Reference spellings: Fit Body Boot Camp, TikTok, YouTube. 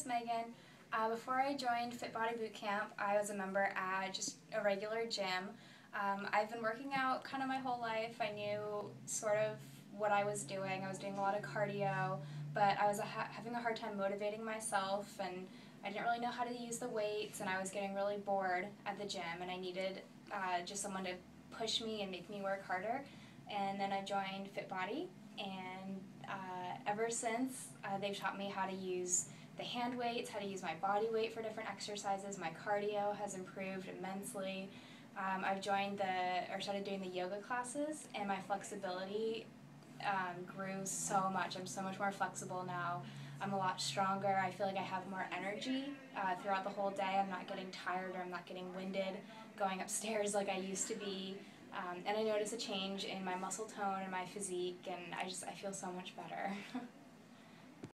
is Megan. Before I joined Fit Body Boot Camp, I was a member at just a regular gym. I've been working out kind of my whole life. I knew sort of what I was doing. I was doing a lot of cardio, but I was having a hard time motivating myself, and I didn't really know how to use the weights, and I was getting really bored at the gym, and I needed just someone to push me and make me work harder. And then I joined Fit Body, and ever since, they've taught me how to use the hand weights, how to use my body weight for different exercises. My cardio has improved immensely. I've started doing the yoga classes, and my flexibility grew so much. I'm so much more flexible now. I'm a lot stronger. I feel like I have more energy throughout the whole day. I'm not getting tired, or I'm not getting winded going upstairs like I used to be. And I notice a change in my muscle tone and my physique, and I feel so much better.